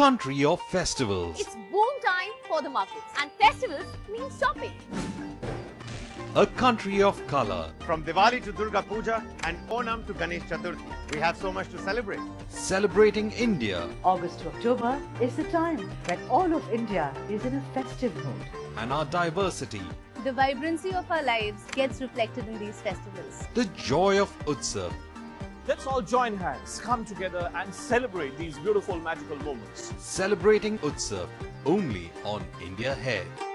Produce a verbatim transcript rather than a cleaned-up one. country of festivals. It's boom time for the markets, and festivals mean shopping. A country of colour. From Diwali to Durga Puja and Onam to Ganesh Chaturthi, we have so much to celebrate. Celebrating India. August to October is the time when all of India is in a festive mood. And our diversity. The vibrancy of our lives gets reflected in these festivals. The joy of Utsav. Let's all join hands, come together and celebrate these beautiful magical moments. Celebrating Utsav, only on India Ahead.